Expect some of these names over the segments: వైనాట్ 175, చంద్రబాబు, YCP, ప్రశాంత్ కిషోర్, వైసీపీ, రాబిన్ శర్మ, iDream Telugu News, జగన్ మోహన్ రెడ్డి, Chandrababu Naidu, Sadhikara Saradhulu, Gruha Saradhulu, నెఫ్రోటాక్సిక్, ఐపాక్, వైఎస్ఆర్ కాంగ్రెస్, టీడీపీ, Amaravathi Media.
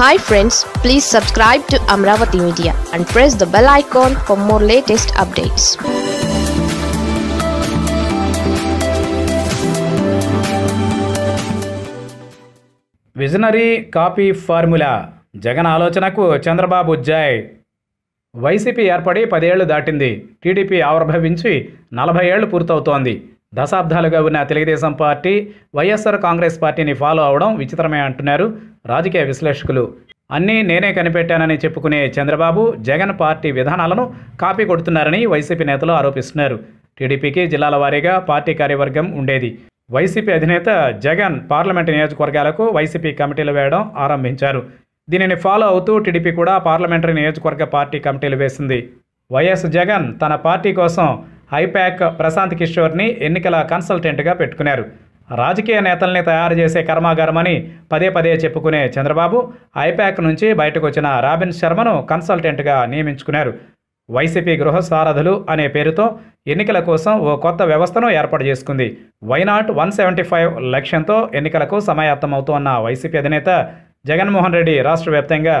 Hi friends, please subscribe to Amaravathi Media and press the bell icon for more latest updates. Visionary Copy Formula Jagan Alochanaku Chandrababu Jai YCP ఏర్పడి 10 ఏళ్లు దాటింది. టీడీపీ ఆవిర్భవించి 40 ఏళ్లు పూర్తవుతోంది. దశాబ్దాలుగా ఉన్న Telugu Desam party వైఎస్ఆర్ కాంగ్రెస్ పార్టీని follow అవడం విచిత్రమే అంటున్నారు రాజకీయ విశ్లేషకులు. అన్నీ నేనే కనిపెట్టానని చెప్పుకునే చంద్రబాబు జగన్ పార్టీ విధానాలను కాపీ కొడుతున్నారని వైసీపీ నేతలు ఆరోపిస్తున్నారు. టీడీపీకి జిల్లాల వారీగా పార్టీ కార్యవర్గం ఉండేది. వైసీపీ అధినేత జగన్ పార్లమెంటు నియోజకవర్గాలకు వైసీపీ కమిటీలు వేయడం ఆరంభించారు. దీనిని ఫాలో అవుతూ టీడీపీ కూడా పార్లమెంటరీ నియోజకవర్గ పార్టీ కమిటీలు వేసింది. వైఎస్ జగన్ తన పార్టీ కోసం ఐపాక్ ప్రశాంత్ కిషోర్ని ఎన్నికల కన్సల్టెంట్గా పెట్టుకున్నారు. రాజకీయ నేతల్ని తయారు చేసే కర్మాగారమని పదే చెప్పుకునే చంద్రబాబు ఐపాక్ నుంచి బయటకు వచ్చిన రాబిన్ శర్మను కన్సల్టెంట్గా నియమించుకున్నారు. వైసీపీ గృహ సారథులు అనే పేరుతో ఎన్నికల కోసం ఓ కొత్త వ్యవస్థను ఏర్పాటు చేసుకుంది. వైనాట్ 175 లక్ష్యంతో ఎన్నికలకు సమాయత్తమవుతోన్న వైసీపీ అధినేత జగన్ మోహన్ రెడ్డి రాష్ట్ర వ్యాప్తంగా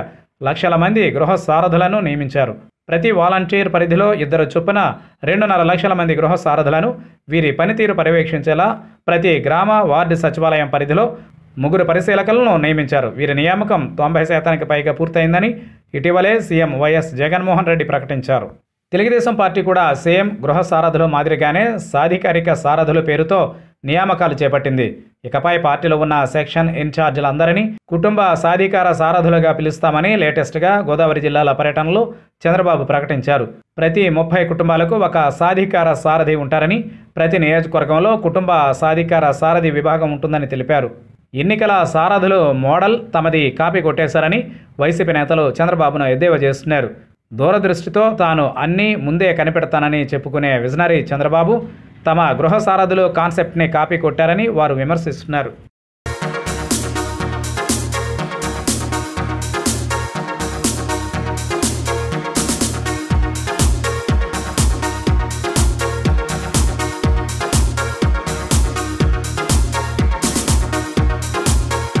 లక్షల మంది గృహ సారథులను నియమించారు. ప్రతి వాలంటీర్ పరిధిలో 2 చొప్పున 2.5 లక్షల మంది గృహ సారథులను వీరి పనితీరు పర్యవేక్షించేలా ప్రతి గ్రామ వార్డు సచివాలయం పరిధిలో 3 పరిశీలకులను నియమించారు. వీరి నియామకం 90% పైగా పూర్తయిందని ఇటీవలే సీఎం వైఎస్ జగన్మోహన్ రెడ్డి ప్రకటించారు. తెలుగుదేశం పార్టీ కూడా సేమ్ గృహ సారథుల మాదిరిగానే సాధికారిక సారథుల పేరుతో నియామకాలు చేపట్టింది. ఇకపై పార్టీలో ఉన్న సెక్షన్ ఇన్ఛార్జీలందరినీ కుటుంబ సాధికార సారథులుగా పిలుస్తామని లేటెస్ట్గా గోదావరి జిల్లాల పర్యటనలో చంద్రబాబు ప్రకటించారు. ప్రతి 30 కుటుంబాలకు ఒక సాధికార సారథి ఉంటారని, ప్రతి నియోజకవర్గంలో కుటుంబ సాధికార సారథి విభాగం ఉంటుందని తెలిపారు. ఎన్నికల సారథులు మోడల్ తమది కాపీ కొట్టేశారని వైసీపీ నేతలు చంద్రబాబును ఎద్దేవా చేస్తున్నారు. దూరదృష్టితో తాను అన్నీ ముందే కనిపెడతానని చెప్పుకునే విజనరీ చంద్రబాబు తమ గృహ సారథులు కాన్సెప్ట్ని కాపీ కొట్టారని వారు విమర్శిస్తున్నారు.